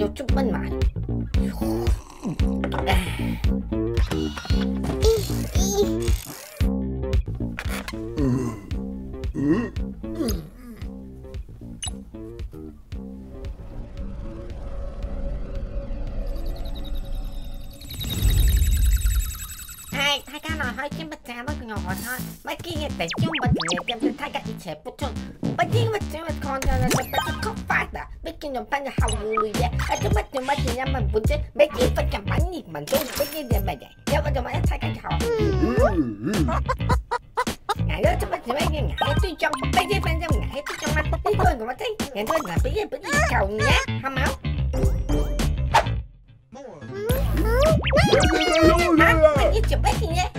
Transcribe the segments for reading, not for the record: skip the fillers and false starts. Yo chúc mừng mày. Hey, thay cái nồi hơi chém bịch ra bớt ngọt thôi. Mấy cái hiện tại chúng mình để chém cho thay cái ít chế bút chun. Mấy cái mà chúng mình còn cho nên chúng ta chỉ khóc phát à. Mấy cái nhóm ta nhà hầu người vậy. Mình muốn chết mấy chị phải cầm bánh gì mình tôi biết như vậy mà vậy đâu có cho mình thay cái họ ngày đó chúng mình chỉ mấy ngày tôi trong mấy cái bên trong ngày tôi trong mắt tôi thôi còn thấy ngày tôi là biết cái cầu nhá không máu mình đi chụp mấy gì nhé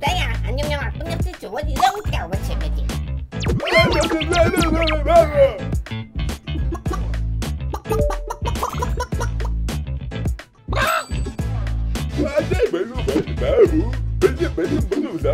đấy à anh nhung à tôi nhắm cái chỗ gì đâu cầu mà chụp cái gì I say, but you better move. But you better move.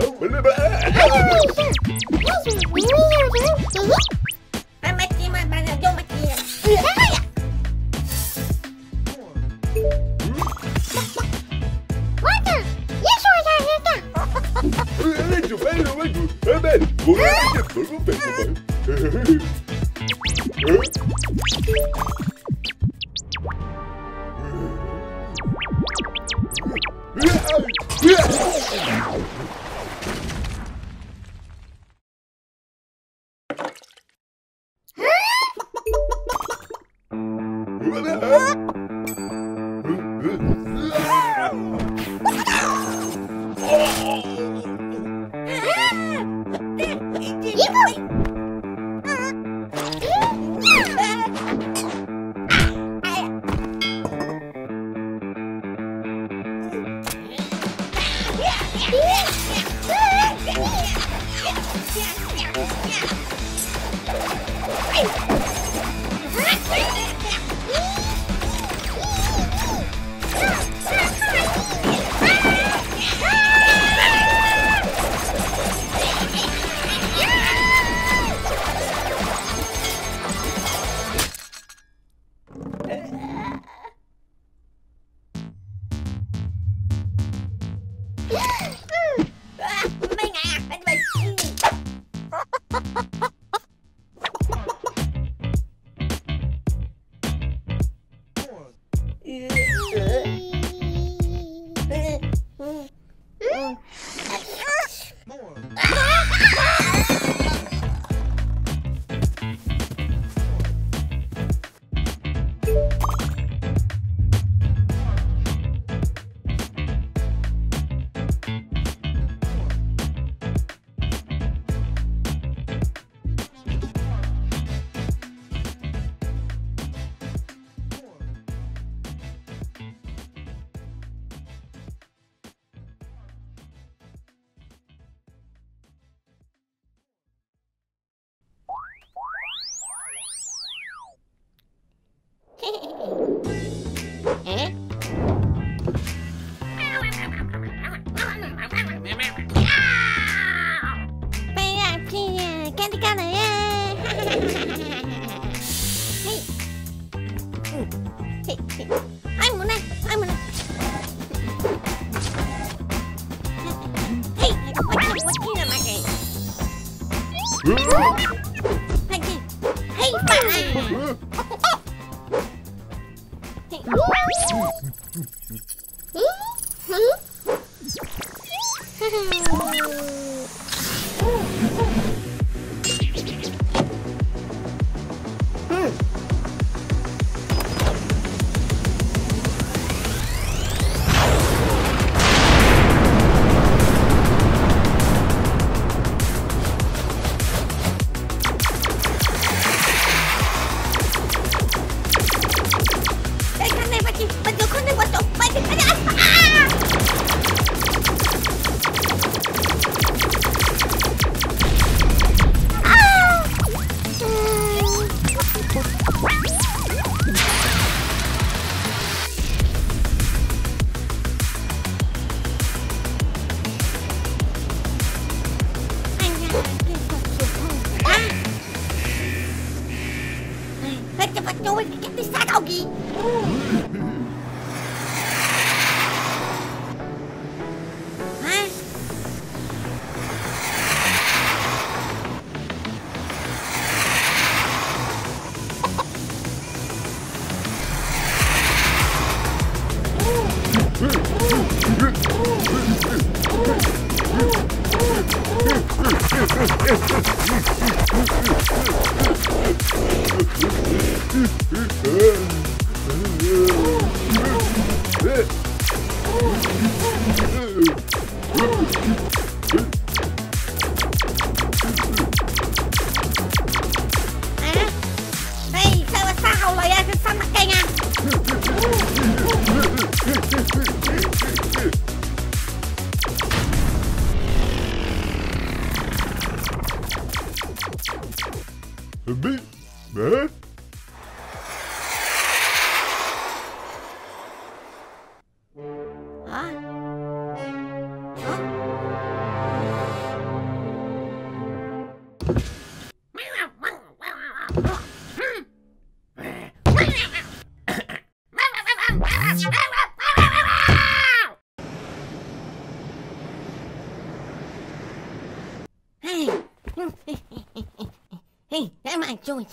Joey.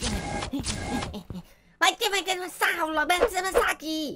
Mas quem vai ganhar uma saula? Vamos começar aqui.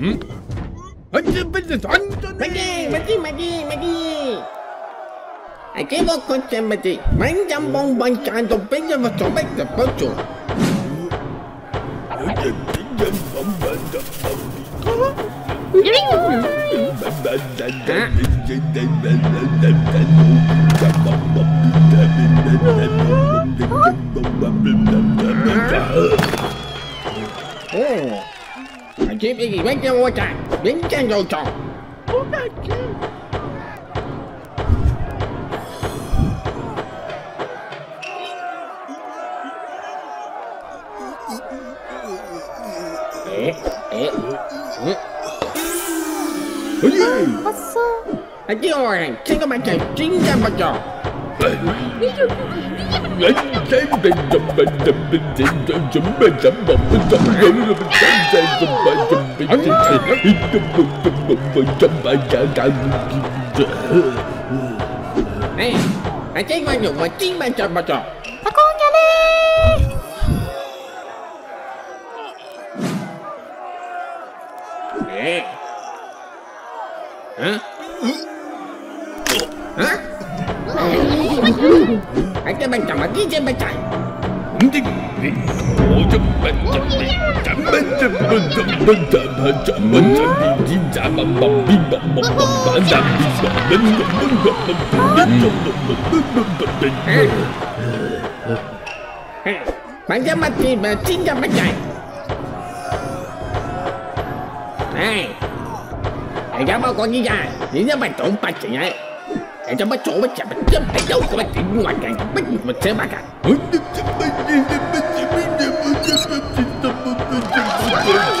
Oh. I keep eating right now all the time. Bing can go talk. Oh, my God. What's up? I do all right. Take my time. Ding down my jaw. Hey, I think I know what thing my job was. I can't make them a DJ by time. I I don't know what to do. I don't know what to do. I don't know what to do. Huh?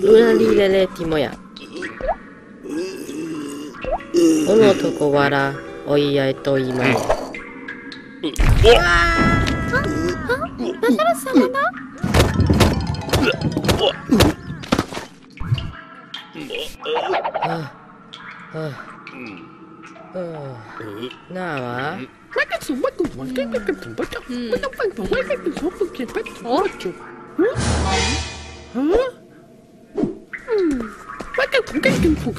으라리레레 디모야 오노 두고 와라 어이야의 또 이모 나 살았어 나나? 나와? What the fuck?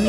Huh?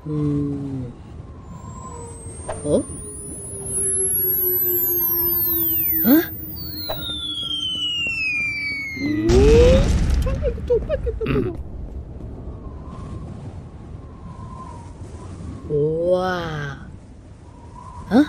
Huh? Huh? Wow. Huh? Ah. Eh?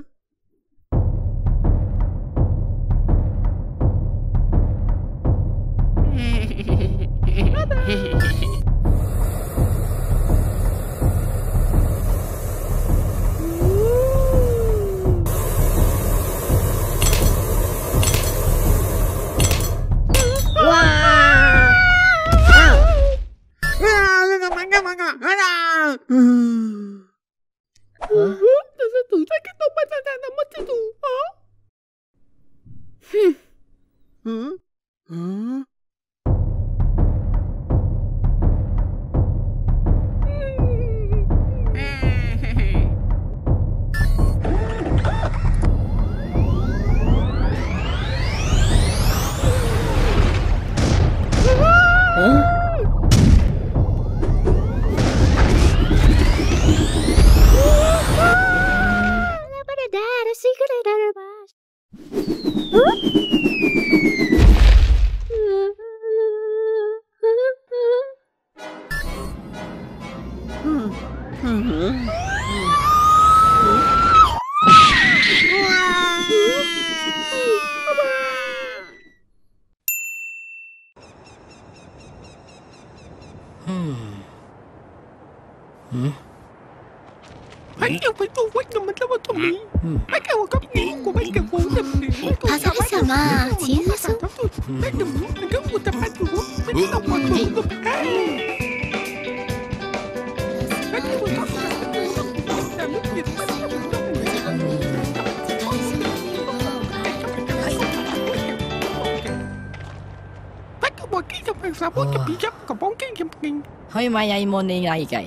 Huh? Huh? Mày môn đi lại kì.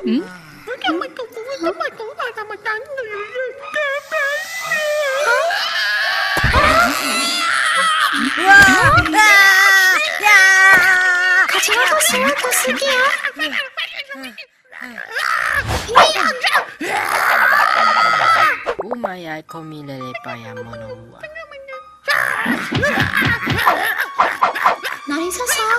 Umaya komi lele paya monoua. Nice saw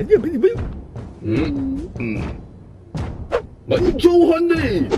조한이 생자문다.